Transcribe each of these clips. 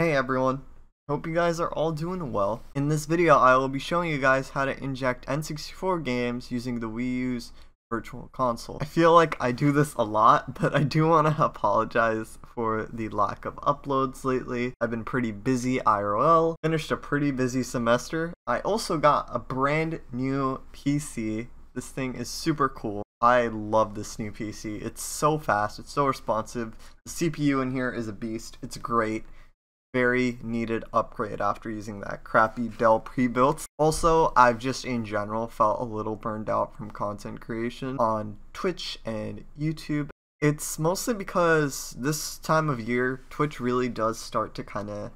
Hey everyone, hope you guys are all doing well. In this video I will be showing you guys how to inject N64 games using the Wii U's Virtual Console. I feel like I do this a lot, but I do want to apologize for the lack of uploads lately. I've been pretty busy IRL, finished a pretty busy semester. I also got a brand new PC. This thing is super cool. I love this new PC. It's so fast, it's so responsive. The CPU in here is a beast, it's great. Very needed upgrade after using that crappy Dell pre-built. Also, I've just in general felt a little burned out from content creation on Twitch and YouTube. It's mostly because this time of year, Twitch really does start to kind of,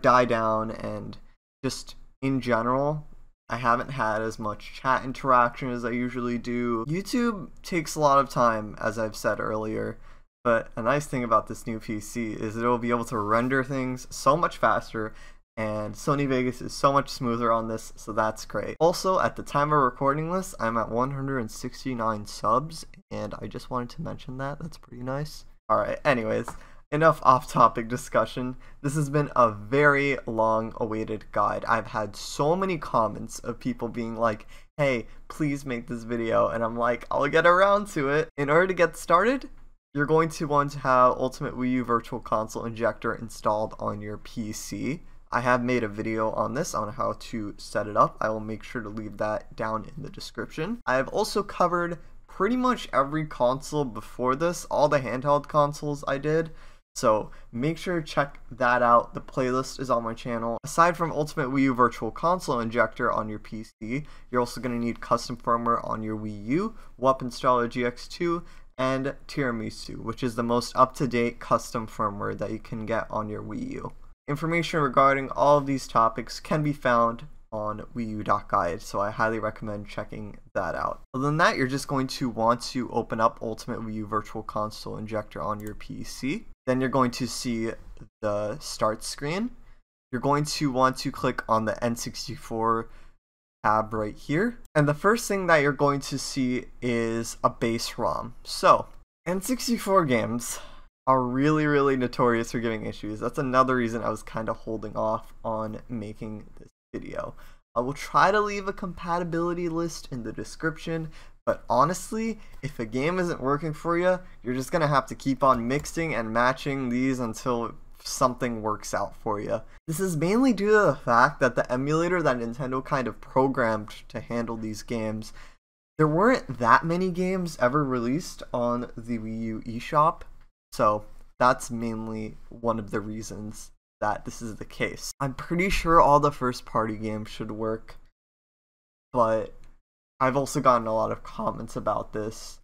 die down, and just in general, I haven't had as much chat interaction as I usually do. YouTube takes a lot of time, as I've said earlier. But a nice thing about this new PC is it'll be able to render things so much faster, and Sony Vegas is so much smoother on this, so that's great. Also, at the time of recording this, I'm at 169 subs, and I just wanted to mention that. That's pretty nice. Alright, anyways, enough off-topic discussion. This has been a very long-awaited guide. I've had so many comments of people being like, hey, please make this video, and I'm like, I'll get around to it. In order to get started, you're going to want to have Ultimate Wii U Virtual Console Injector installed on your PC. I have made a video on this, on how to set it up. I will make sure to leave that down in the description. I have also covered pretty much every console before this, all the handheld consoles I did. So make sure to check that out. The playlist is on my channel. Aside from Ultimate Wii U Virtual Console Injector on your PC, you're also going to need custom firmware on your Wii U, WUP Installer GX2, and Tiramisu, which is the most up-to-date custom firmware that you can get on your Wii U. Information regarding all of these topics can be found on wiiu.guide, so I highly recommend checking that out. Other than that, you're just going to want to open up Ultimate Wii U Virtual Console Injector on your PC. Then you're going to see the start screen. You're going to want to click on the N64 tab right here, and the first thing that you're going to see is a base ROM. So N64 games are really notorious for giving issues. That's another reason I was kind of holding off on making this video. I will try to leave a compatibility list in the description, but honestly, if a game isn't working for you, you're just gonna have to keep on mixing and matching these until something works out for you. This is mainly due to the fact that the emulator that Nintendo kind of programmed to handle these games, there weren't that many games ever released on the Wii U eShop, so that's mainly one of the reasons that this is the case. I'm pretty sure all the first party games should work, but I've also gotten a lot of comments about this.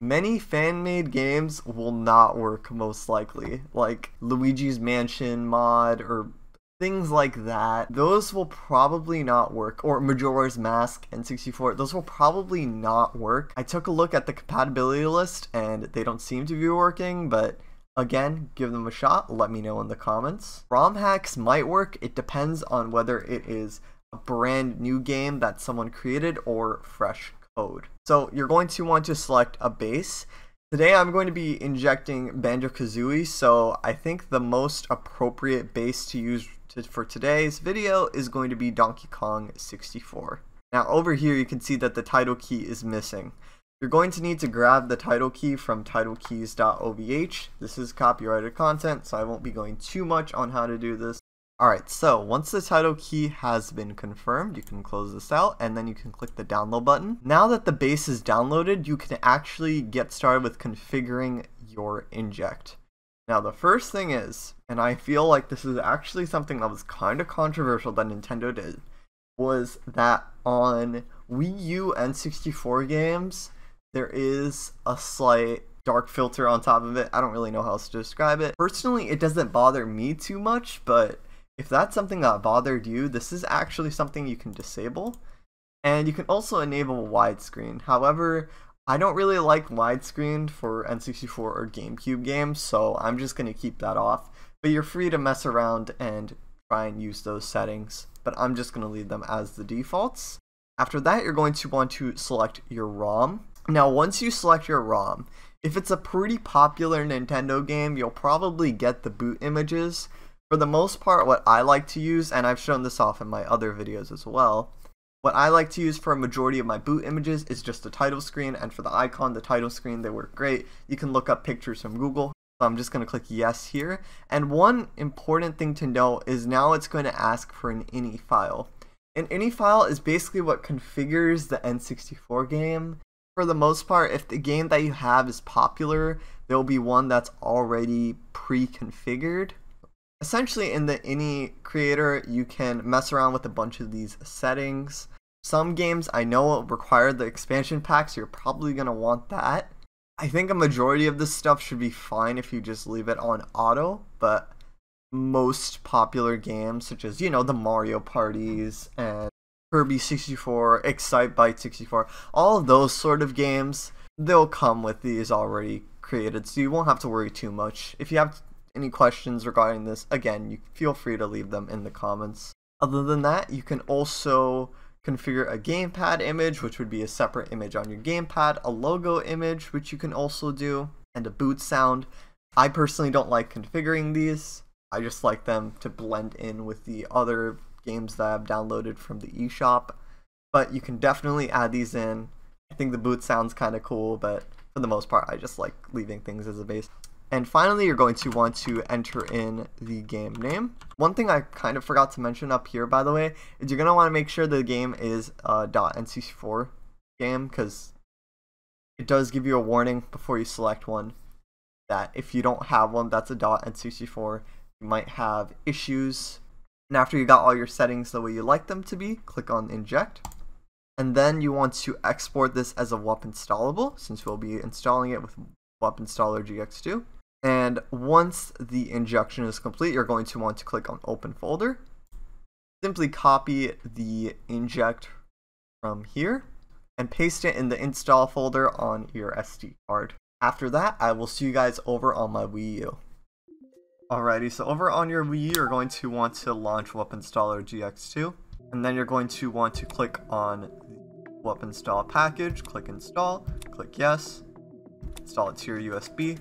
Many fan-made games will not work, most likely, like Luigi's Mansion mod or things like that. Those will probably not work, or Majora's Mask, N64, those will probably not work. I took a look at the compatibility list and they don't seem to be working, but again, give them a shot, let me know in the comments. ROM hacks might work, it depends on whether it is a brand new game that someone created or fresh. So you're going to want to select a base. Today I'm going to be injecting Banjo-Kazooie, so I think the most appropriate base to use for today's video is going to be Donkey Kong 64. Now over here you can see that the title key is missing. You're going to need to grab the title key from titlekeys.ovh. This is copyrighted content, so I won't be going too much on how to do this. Alright, so once the title key has been confirmed, you can close this out and then you can click the download button. Now that the base is downloaded, you can actually get started with configuring your inject. Now the first thing is, and I feel like this is actually something that was kind of controversial that Nintendo did, was that on Wii U N64 games, there is a slight dark filter on top of it. I don't really know how else to describe it. Personally, it doesn't bother me too much, but if that's something that bothered you, this is actually something you can disable. And you can also enable widescreen. However, I don't really like widescreen for N64 or GameCube games, so I'm just going to keep that off. But you're free to mess around and try and use those settings, but I'm just going to leave them as the defaults. After that, you're going to want to select your ROM. Now, once you select your ROM, if it's a pretty popular Nintendo game, you'll probably get the boot images. For the most part, what I like to use, and I've shown this off in my other videos as well, what I like to use for a majority of my boot images is just the title screen, and for the icon, the title screen, they work great. You can look up pictures from Google, so I'm just going to click yes here. And one important thing to know is now it's going to ask for an .ini file. An .ini file is basically what configures the N64 game. For the most part, if the game that you have is popular, there will be one that's already pre-configured. Essentially, in the .ini creator, you can mess around with a bunch of these settings. Some games I know require the expansion packs, so you're probably going to want that. I think a majority of this stuff should be fine if you just leave it on auto, but most popular games, such as, you know, the Mario parties and Kirby 64, Excitebike 64, all of those sort of games, they'll come with these already created, so you won't have to worry too much. If you have any questions regarding this, again, you feel free to leave them in the comments. Other than that, you can also configure a gamepad image, which would be a separate image on your gamepad, a logo image, which you can also do, and a boot sound. I personally don't like configuring these. I just like them to blend in with the other games that I've downloaded from the eShop, but you can definitely add these in. I think the boot sound's kind of cool, but for the most part, I just like leaving things as a base. And finally, you're going to want to enter in the game name. One thing I kind of forgot to mention up here, by the way, is you're going to want to make sure the game is a .N64 game, because it does give you a warning before you select one that if you don't have one that's a .N64, you might have issues. And after you got all your settings the way you like them to be, click on Inject. And then you want to export this as a WUP installable, since we'll be installing it with WUP Installer GX2. And once the injection is complete, you're going to want to click on Open Folder. Simply copy the inject from here and paste it in the install folder on your SD card. After that, I will see you guys over on my Wii U. Alrighty, so over on your Wii U, you're going to want to launch WUP Installer GX2. And then you're going to want to click on the WUP Install package, click Install, click Yes. Install it to your USB.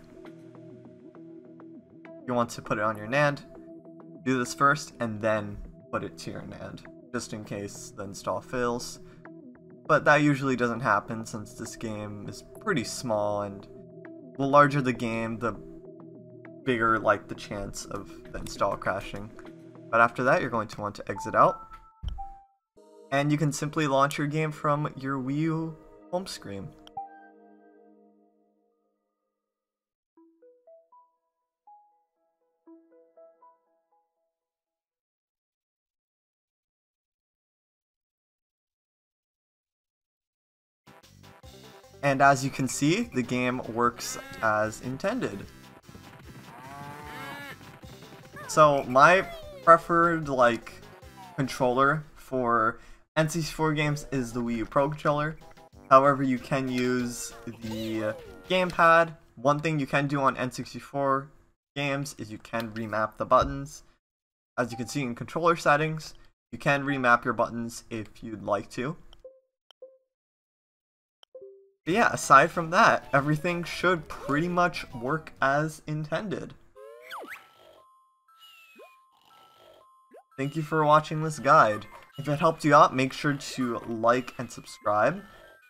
You want to put it on your NAND. Do this first and then put it to your NAND, just in case the install fails. But that usually doesn't happen since this game is pretty small, and the larger the game, the bigger like the chance of the install crashing. But after that, you're going to want to exit out. And you can simply launch your game from your Wii U home screen. And as you can see, the game works as intended. So my preferred controller for N64 games is the Wii U Pro Controller. However, you can use the gamepad. One thing you can do on N64 games is you can remap the buttons. As you can see in controller settings, you can remap your buttons if you'd like to. But yeah, aside from that, everything should pretty much work as intended. Thank you for watching this guide. If it helped you out, make sure to like and subscribe.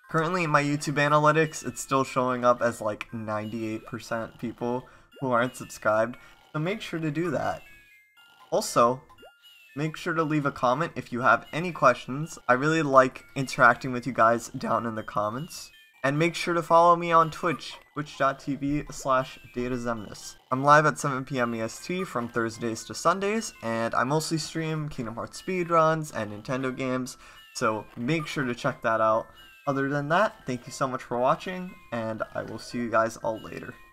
Currently in my YouTube analytics, it's still showing up as 98% people who aren't subscribed, so make sure to do that. Also, make sure to leave a comment if you have any questions. I really like interacting with you guys down in the comments. And make sure to follow me on Twitch, twitch.tv/datazemnis. I'm live at 7 PM EST from Thursdays to Sundays, and I mostly stream Kingdom Hearts speedruns and Nintendo games, so make sure to check that out. Other than that, thank you so much for watching, and I will see you guys all later.